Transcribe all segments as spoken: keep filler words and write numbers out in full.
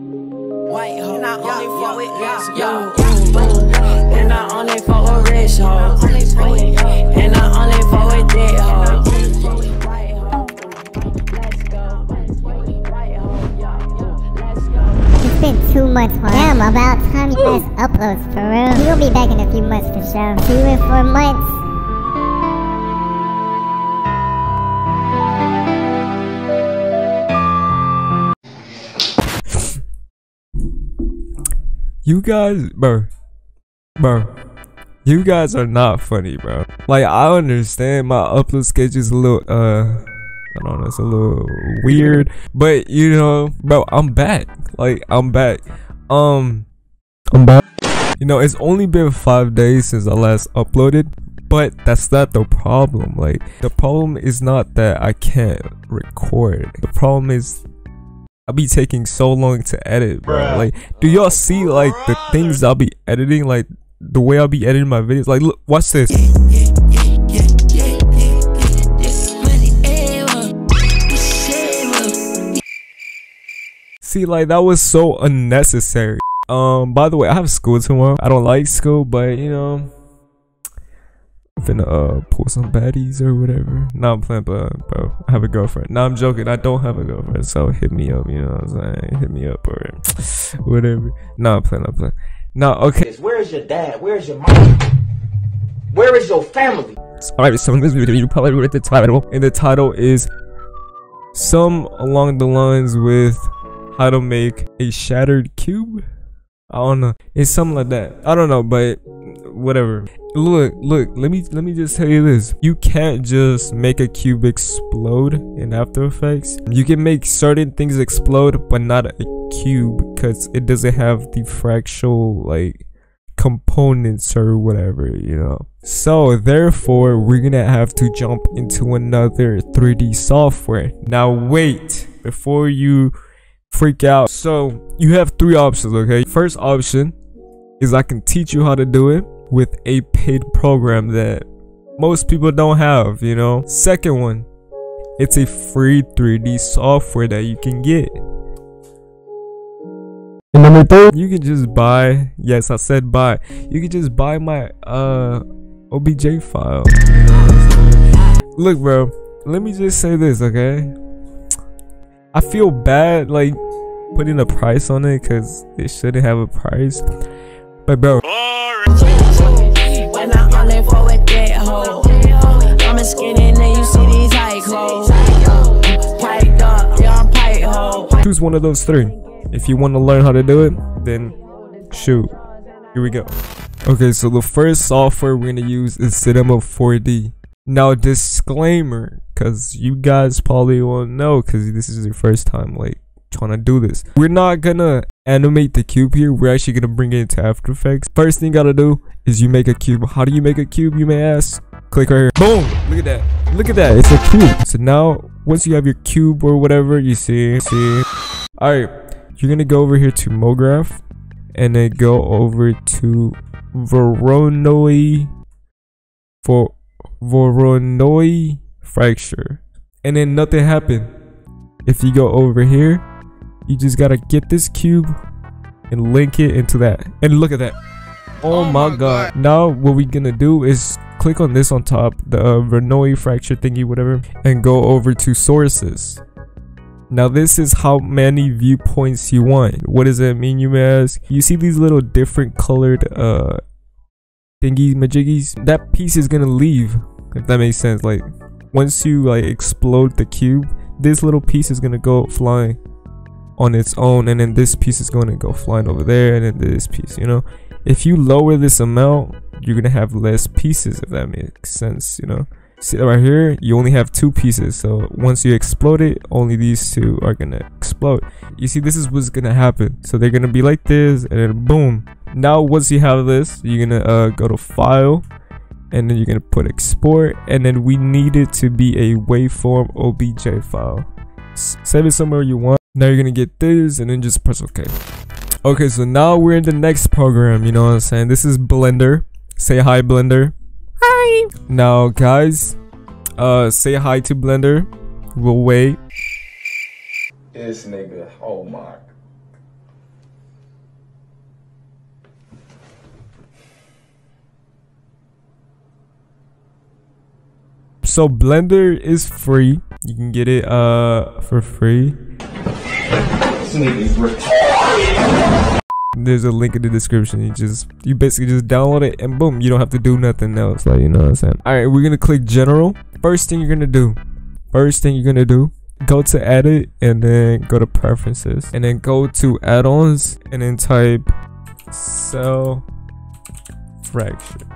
White ho, and I only fuck with ass, yo. And I only fuck with rich ho. And I only fuck with dead ho. It's been two months, man. Damn, about time you guys upload for real. We'll be back in a few months for sure. Two and four months. You guys, bro, bro, you guys are not funny, bro. Like, I understand my upload schedule is a little, uh, I don't know, it's a little weird, but you know, bro, I'm back. Like, I'm back. Um, I'm back. You know, it's only been five days since I last uploaded, but that's not the problem. Like, the problem is not that I can't record. The problem is I'll be taking so long to edit, bro. Like, do y'all see like the things I'll be editing, like the way I'll be editing my videos? Like, look, watch this. See, like, that was so unnecessary. Um, by the way, I have school tomorrow. I don't like school, but you know, I'm finna uh pull some baddies or whatever. Nah, I'm playing, bro. bro. I have a girlfriend. Nah, I'm joking. I don't have a girlfriend, so hit me up. You know what I'm saying? Hit me up or whatever. Nah, I'm playing. I'm playing. Nah, okay. Where is your dad? Where is your mom? Where is your family? Alright, so in this video, you probably read the title, and the title is some along the lines with how to make a shattered cube. I don't know. It's something like that. I don't know, but whatever. Look, look, let me let me just tell you this. You can't just make a cube explode in After Effects. You can make certain things explode, but not a cube because it doesn't have the fractal like components or whatever, you know. So therefore, we're gonna have to jump into another three D software. Now wait, before you freak out. So you have three options, okay? First option is I can teach you how to do it with a paid program that most people don't have, you know. Second one, it's a free three D software that you can get. And number third, you can just buy, yes I said buy, you can just buy my uh O B J file. Look, bro, let me just say this, okay? I feel bad like putting a price on it because it shouldn't have a price, but bro, choose one of those three. If you want to learn how to do it, then shoot, here we go. Okay, so the first software we're gonna use is Cinema four D. Now disclaimer, because you guys probably won't know because this is your first time like trying to do this, we're not gonna animate the cube here. We're actually gonna bring it into After Effects. First thing you gotta do is you make a cube. How do you make a cube, you may ask? Click right here. Boom! Look at that. Look at that. It's a cube. So now once you have your cube or whatever, you see see all right, you're gonna go over here to MoGraph and then go over to Voronoi for Voronoi fracture, and then nothing happened. If you go over here, you just gotta get this cube and link it into that, and look at that. Oh, oh my god. god Now what we're gonna do is click on this on top, the uh, Voronoi fracture thingy whatever, and go over to sources. Now this is how many viewpoints you want. What does that mean, you may ask? You see these little different colored uh thingies majiggies? That piece is gonna leave, if that makes sense. Like once you like explode the cube, this little piece is gonna go flying on its own, and then this piece is going to go flying over there, and then this piece, you know. If you lower this amount, you're going to have less pieces, if that makes sense, you know. See right here, you only have two pieces, so once you explode it, only these two are going to explode. You see, this is what's going to happen. So they're going to be like this, and then boom. Now once you have this, you're going to uh, go to file, and then you're going to put export, and then we need it to be a waveform O B J file. Save it somewhere you want. Now you're gonna get this and then just press okay. Okay, so now we're in the next program, you know what I'm saying? This is Blender. Say hi, Blender. Hi. Now guys, uh say hi to Blender. We'll wait. This nigga, oh my So Blender is free. You can get it uh for free. There's a link in the description. You just you basically just download it and boom, you don't have to do nothing else. Like, you know what I'm saying? Alright, we're gonna click general. First thing you're gonna do. First thing you're gonna do. Go to edit and then go to preferences and then go to add-ons and then type Cell Fracture.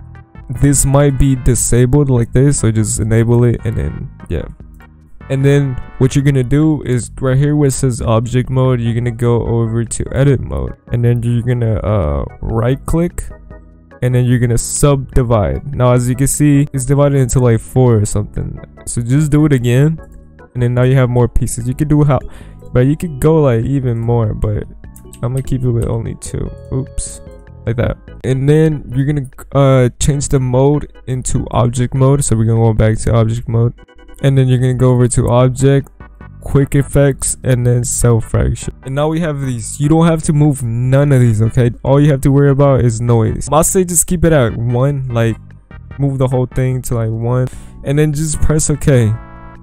This might be disabled like this, so just enable it and then yeah. And then what you're gonna do is right here where it says object mode, you're gonna go over to edit mode and then you're gonna uh right click and then you're gonna subdivide. Now as you can see, it's divided into like four or something, so just do it again. And then now you have more pieces. You could do how, but you could go like even more, but I'm gonna keep it with only two. Oops, like that. And then you're gonna uh change the mode into object mode, so we're gonna go back to object mode and then you're gonna go over to object, quick effects, and then Cell Fracture. And now we have these. You don't have to move none of these, okay? All you have to worry about is noise. I say just keep it at one, like move the whole thing to like one and then just press okay.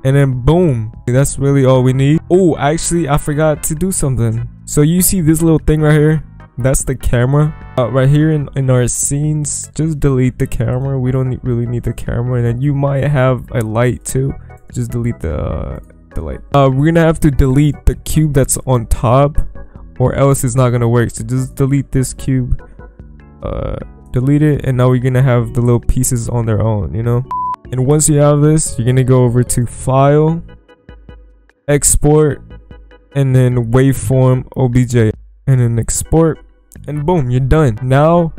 And then boom, that's really all we need. Oh, actually, I forgot to do something. So you see this little thing right here? That's the camera. Uh, right here in, in our scenes, just delete the camera. We don't need, really need the camera. And then you might have a light too. Just delete the, uh, the light. Uh, we're gonna have to delete the cube that's on top or else it's not gonna work. So just delete this cube, uh, delete it. And now we're gonna have the little pieces on their own, you know? And once you have this, you're gonna go over to file, export, and then waveform obj, and then export, and boom, you're done. Now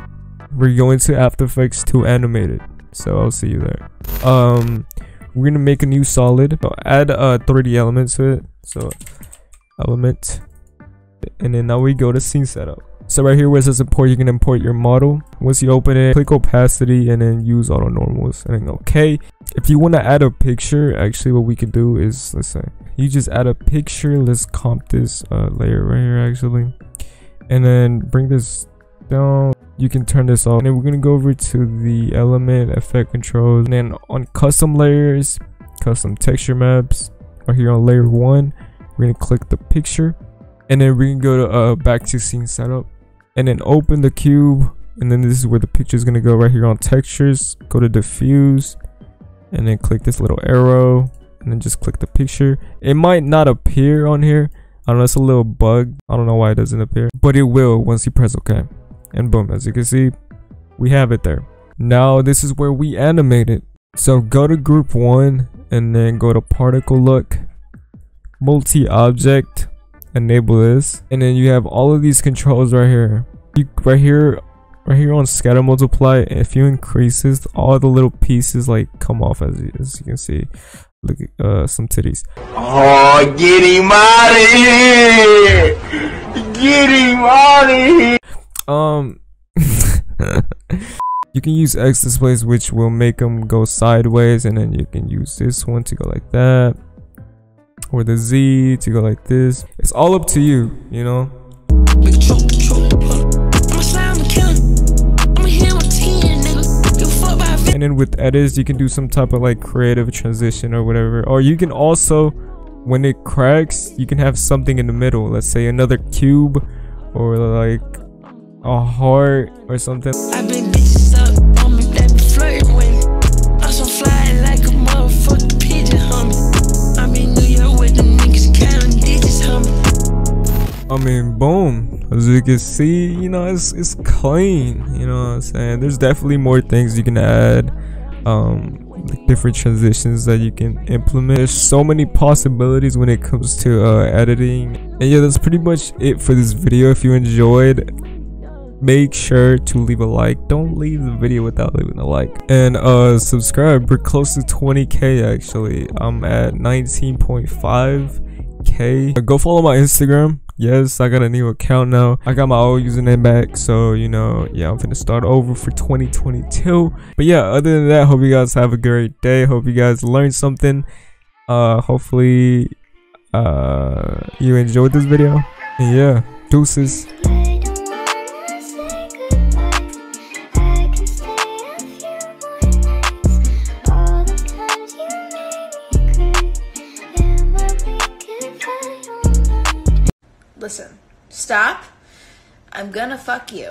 we're going to After Effects to animate it. So I'll see you there. Um, we're gonna make a new solid. So add a three D element to it. So element, and then now we go to scene setup. So right here where it says import, you can import your model. Once you open it, click opacity and then use auto normals and then okay. If you want to add a picture, actually what we could do is, let's say you just add a picture. Let's comp this uh, layer right here actually, and then bring this down. You can turn this off and then we're going to go over to the element effect controls and then on custom layers, custom texture maps, right here on layer one, we're going to click the picture and then we can go to uh, back to scene setup. And then open the cube, and then this is where the picture is gonna go right here on textures. Go to diffuse, and then click this little arrow, and then just click the picture. It might not appear on here. I don't know, it's a little bug. I don't know why it doesn't appear, but it will once you press OK. And boom, as you can see, we have it there. Now this is where we animate it. So go to group one, and then go to particle look, multi-object. Enable this, and then you have all of these controls right here. You right here right here on scatter multiply, if you increase this, all the little pieces like come off, as, as you can see. Look at uh some titties. Oh, get him out of here, get him out of here. Um you can use X displays, which will make them go sideways, and then you can use this one to go like that, or the Z to go like this. It's all up to you, you know. And then with edits, you can do some type of like creative transition or whatever. Or you can also, when it cracks, you can have something in the middle. Let's say another cube or like a heart or something. I've been bitches up on me, that be flirting with me. I'm so fly like a motherfucking pigeon, homie. I mean, boom, as you can see, you know, it's, it's clean, you know what I'm saying? There's definitely more things you can add, um, like different transitions that you can implement. There's so many possibilities when it comes to uh, editing. And yeah, that's pretty much it for this video. If you enjoyed, make sure to leave a like. Don't leave the video without leaving a like. And uh, subscribe. We're close to twenty K actually. I'm at nineteen point five K. Go follow my Instagram. Yes, I got a new account now. I got my old username back, so you know, yeah, I'm gonna start over for twenty twenty-two. But yeah, other than that, hope you guys have a great day. Hope you guys learned something. Uh, hopefully, uh, you enjoyed this video. And yeah, deuces. listen, stop. I'm gonna fuck you.